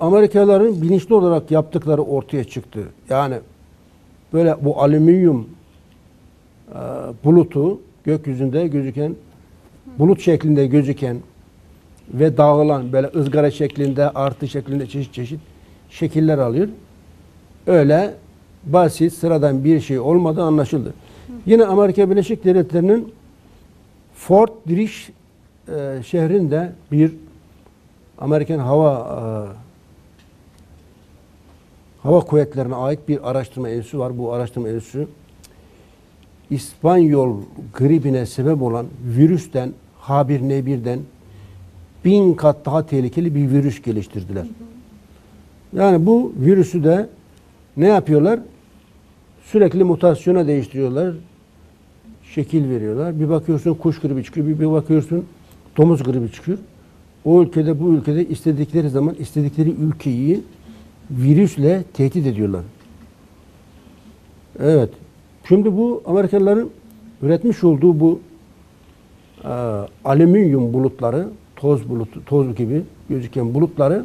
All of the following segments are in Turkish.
Amerikalıların bilinçli olarak yaptıkları ortaya çıktı. Yani böyle bu alüminyum bulutu, gökyüzünde gözüken, bulut şeklinde gözüken ve dağılan böyle ızgara şeklinde, artı şeklinde çeşit çeşit şekiller alıyor. Öyle basit, sıradan bir şey olmadığı anlaşıldı. Hı. Yine Amerika Birleşik Devletleri'nin Ford Dirish şehrinde bir Amerikan hava kuvvetlerine ait bir araştırma enstitüsü var. Bu araştırma enstitüsü İspanyol gribine sebep olan virüsten, H1N1'den 1000 kat daha tehlikeli bir virüs geliştirdiler. Yani bu virüsü de ne yapıyorlar? Sürekli mutasyona değiştiriyorlar. Şekil veriyorlar. Bir bakıyorsun kuş gribi çıkıyor, bir bakıyorsun domuz gribi çıkıyor. O ülkede, bu ülkede istedikleri zaman istedikleri ülkeyi virüsle tehdit ediyorlar. Evet. Şimdi bu Amerikalıların üretmiş olduğu bu alüminyum bulutları, toz bulutu, toz gibi gözüken bulutları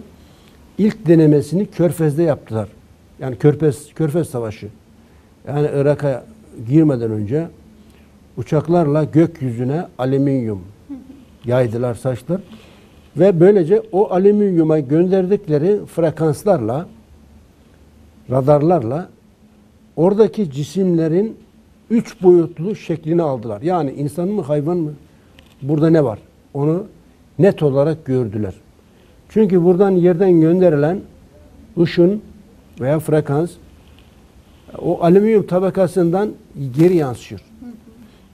ilk denemesini Körfez'de yaptılar. Yani Körfez Savaşı. Yani Irak'a girmeden önce uçaklarla gökyüzüne alüminyum yaydılar, saçtılar. Ve böylece o alüminyuma gönderdikleri frekanslarla, radarlarla oradaki cisimlerin 3 boyutlu şeklini aldılar. Yani insan mı, hayvan mı? Burada ne var? Onu net olarak gördüler. Çünkü buradan, yerden gönderilen ışın veya frekans o alüminyum tabakasından geri yansıyor.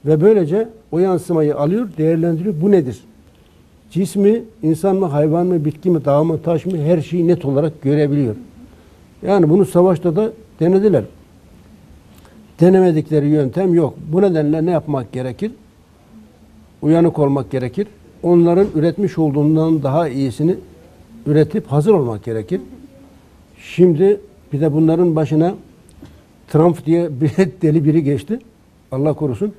Ve böylece o yansımayı alıyor, değerlendiriyor. Bu nedir? Cismi, insan mı, hayvan mı, bitki mi, dağ mı, taş mı, her şeyi net olarak görebiliyor. Yani bunu savaşta da denediler. Denemedikleri yöntem yok. Bu nedenle ne yapmak gerekir? Uyanık olmak gerekir. Onların üretmiş olduğundan daha iyisini üretip hazır olmak gerekir. Şimdi bir de bunların başına Trump diye bir deli biri geçti. Allah korusun.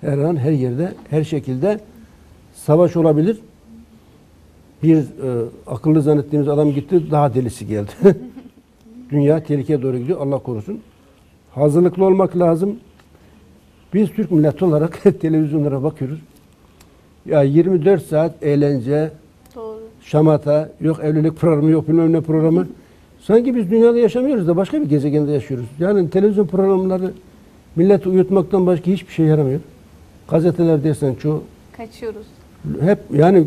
Her an, her yerde, her şekilde savaş olabilir. Bir akıllı zannettiğimiz adam gitti, daha delisi geldi. Dünya tehlikeye doğru gidiyor, Allah korusun. Hazırlıklı olmak lazım. Biz Türk milleti olarak televizyonlara bakıyoruz. Ya 24 saat eğlence, doğru, şamata, yok evlilik programı, yok bilmem ne programı. Sanki biz dünyada yaşamıyoruz da başka bir gezegende yaşıyoruz. Yani televizyon programları milleti uyutmaktan başka hiçbir şey yaramıyor. Gazeteler dersen çoğu kaçıyoruz. Hep yani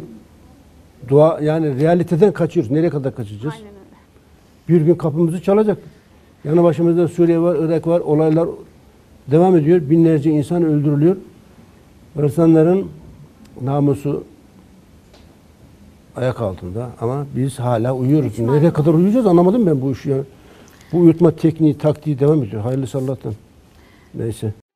dua, yani realiteden kaçıyoruz. Nereye kadar kaçacağız? Aynen öyle. Bir gün kapımızı çalacak. Yanı başımızda Suriye var, Irak var. Olaylar devam ediyor. Binlerce insan öldürülüyor. İnsanların namusu ayak altında ama biz hala uyuyoruz. Hiç nereye kadar uyuyacağız anlamadım ben bu işi. Yani bu uyutma tekniği, taktiği devam ediyor. Hayırlısı Allah'tan. Neyse.